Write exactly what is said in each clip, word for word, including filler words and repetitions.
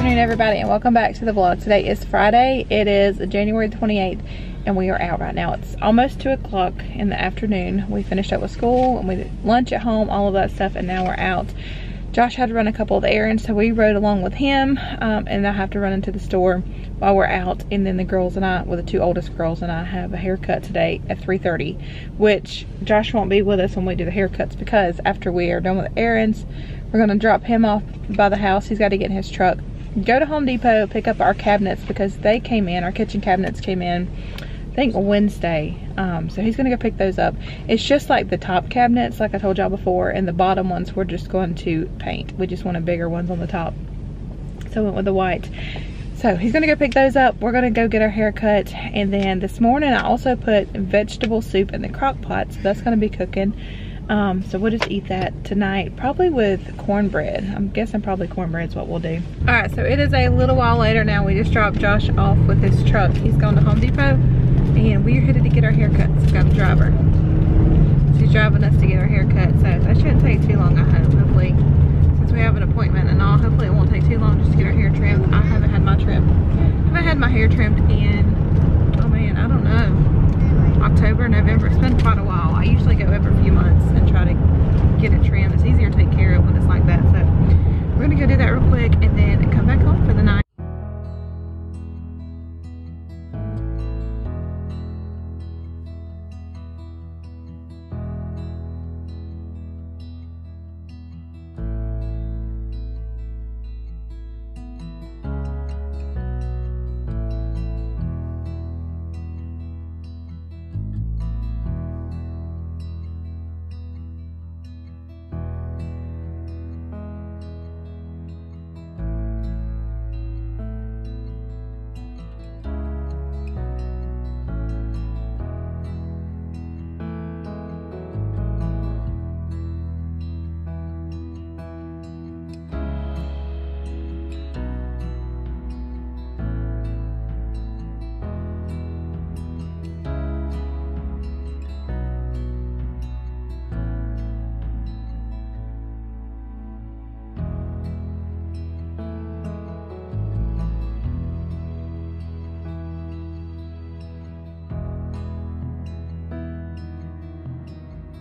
afternoon, everybody, and welcome back to the vlog. Today is Friday. It is January twenty-eighth, and we are out right now. It's almost two o'clock in the afternoon. We finished up with school, and we did lunch at home, all of that stuff, and now we're out. Josh had to run a couple of the errands, so we rode along with him, um, and I have to run into the store while we're out. And then the girls and I, well, the two oldest girls and I have a haircut today at three thirty, which Josh won't be with us when we do the haircuts because after we are done with the errands, we're going to drop him off by the house. He's got to get in his truck, go to Home Depot, pick up our cabinets because they came in, our kitchen cabinets came in, I think Wednesday. Um, so he's gonna go pick those up. It's just like the top cabinets, like I told y'all before, and the bottom ones we're just going to paint. We just wanted bigger ones on the top. So I went with the white. So he's gonna go pick those up. We're gonna go get our haircut. And then this morning I also put vegetable soup in the crock pot. So that's gonna be cooking. Um, so we'll just eat that tonight, probably with cornbread. I'm guessing probably cornbread's what we'll do. All right, so it is a little while later now. We just dropped Josh off with his truck. He's going to Home Depot, and we are headed to get our haircuts. We've got a driver. She's driving us to get our haircut, so that shouldn't take too long, I hope. Hopefully, since we have an appointment and all, hopefully it won't take too long just to get our hair trimmed. I haven't had my trim. I haven't had my hair trimmed in, oh man, I don't know. October, November. It's been quite a while. I usually go every few months and try to get it trimmed. It's easier to take care of when it's like that. So we're gonna go do that real quick and then come back home for the night.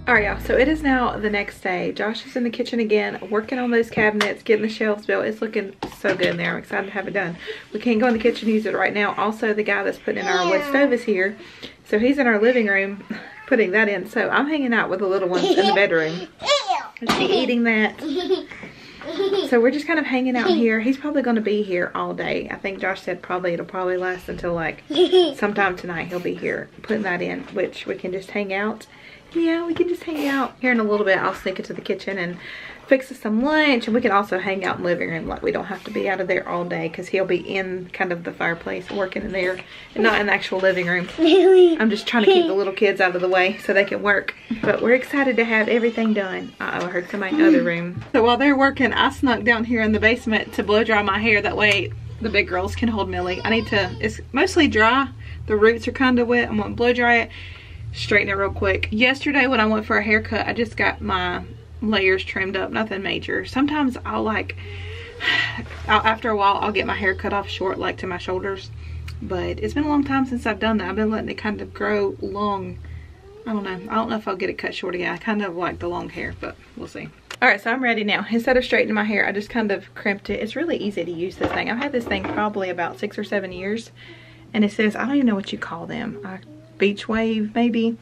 All right, y'all, so it is now the next day. Josh is in the kitchen again, working on those cabinets, getting the shelves built. It's looking so good in there. I'm excited to have it done. We can't go in the kitchen and use it right now. Also, the guy that's putting in our wood stove is here. So he's in our living room putting that in. So I'm hanging out with the little ones in the bedroom. Is he eating that? So we're just kind of hanging out here. He's probably going to be here all day. I think Josh said probably it'll probably last until like sometime tonight he'll be here putting that in, which we can just hang out. Yeah, we can just hang out here in a little bit. I'll sneak into the kitchen and fix us some lunch, and we can also hang out in the living room. Like, we don't have to be out of there all day because he'll be in kind of the fireplace working in there and not in the actual living room. I'm just trying to keep the little kids out of the way so they can work, but we're excited to have everything done. Uh-oh, I heard somebody in the other room. So while they're working, I snuck down here in the basement to blow dry my hair. That way the big girls can hold Millie. I need to, it's mostly dry. The roots are kind of wet. I'm going to blow dry it. Straighten it real quick. Yesterday when I went for a haircut, I just got my layers trimmed up, nothing major. Sometimes I'll like, I'll, after a while, I'll get my hair cut off short, like to my shoulders. But it's been a long time since I've done that. I've been letting it kind of grow long. I don't know. I don't know if I'll get it cut short again. I kind of like the long hair, but we'll see. All right, so I'm ready now. Instead of straightening my hair, I just kind of crimped it. It's really easy to use this thing. I've had this thing probably about six or seven years. And it says, I don't even know what you call them. I Beach Wave maybe,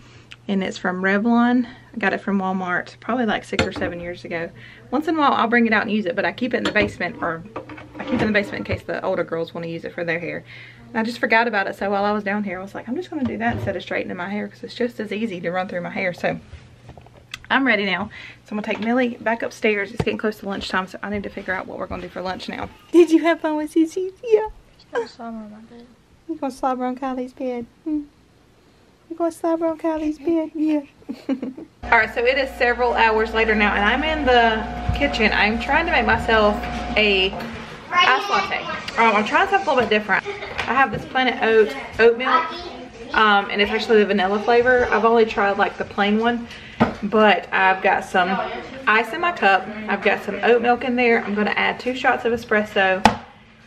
and it's from Revlon. I got it from Walmart probably like six or seven years ago. Once in a while I'll bring it out and use it, but I keep it in the basement, or I keep it in the basement in case the older girls want to use it for their hair. And I just forgot about it, so while I was down here I was like, I'm just going to do that instead of straightening my hair because it's just as easy to run through my hair. So I'm ready now. So I'm going to take Millie back upstairs. It's getting close to lunchtime, so I need to figure out what we're going to do for lunch now. Did you have fun with Cici? Yeah. She's going to slobber on my bed. You're going to slobber on Kylie's bed. Hmm. We're going to slobber on Kylie's bed, yeah. Alright, so it is several hours later now, and I'm in the kitchen. I'm trying to make myself a ice latte. Um, I'm trying something a little bit different. I have this Planet Oat oat milk, um, and it's actually the vanilla flavor. I've only tried like the plain one, but I've got some ice in my cup. I've got some oat milk in there. I'm going to add two shots of espresso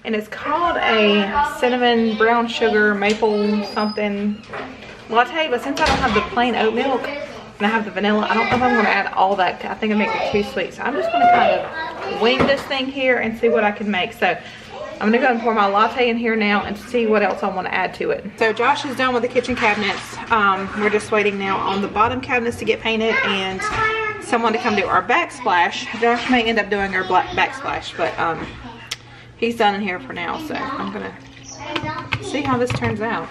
and it's called a cinnamon brown sugar maple something latte, but since I don't have the plain oat milk and I have the vanilla, I don't know if I'm going to add all that. I think I make it too sweet, so I'm just going to kind of wing this thing here and see what I can make. So I'm going to go and pour my latte in here now and see what else I want to add to it. So Josh is done with the kitchen cabinets. Um, we're just waiting now on the bottom cabinets to get painted and someone to come do our backsplash. Josh may end up doing our black backsplash, but um, he's done in here for now, so I'm going to see how this turns out.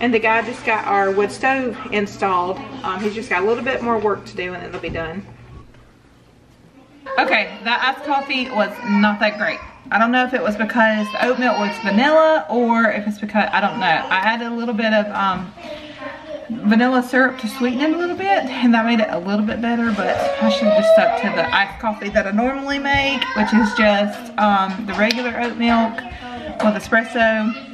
And the guy just got our wood stove installed. Um, he's just got a little bit more work to do and it'll be done. Okay, that iced coffee was not that great. I don't know if it was because the oat milk was vanilla or if it's because, I don't know. I added a little bit of um, vanilla syrup to sweeten it a little bit and that made it a little bit better, but I should have just stuck to the iced coffee that I normally make, which is just um, the regular oat milk with espresso.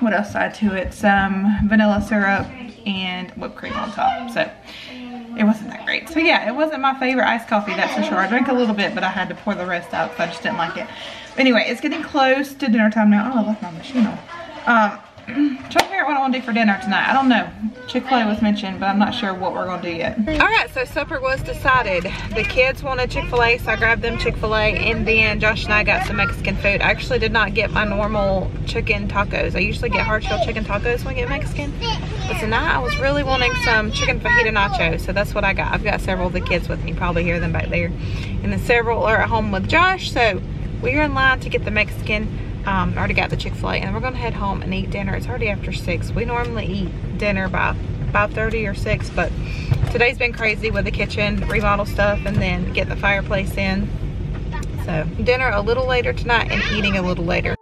What else I add to it? Some vanilla syrup and whipped cream on top. So it wasn't that great. So yeah, it wasn't my favorite iced coffee, that's for sure. I drank a little bit, but I had to pour the rest out because I just didn't like it. But anyway, it's getting close to dinner time now. Oh, I left my machine on. Um, trying to figure out what I want to do for dinner tonight. I don't know. Chick-fil-A was mentioned, but I'm not sure what we're going to do yet. All right, so supper was decided. The kids wanted Chick-fil-A, so I grabbed them Chick-fil-A, and then Josh and I got some Mexican food. I actually did not get my normal chicken tacos. I usually get hard-shell chicken tacos when I get Mexican, but tonight I was really wanting some chicken fajita nachos, so that's what I got. I've got several of the kids with me. You probably hear them back there. And then several are at home with Josh, so we're in line to get the Mexican. Um, I already got the Chick-fil-A and we're gonna head home and eat dinner. It's already after six. We normally eat dinner by five thirty or six, but today's been crazy with the kitchen remodel stuff and then get the fireplace in. So dinner a little later tonight and eating a little later.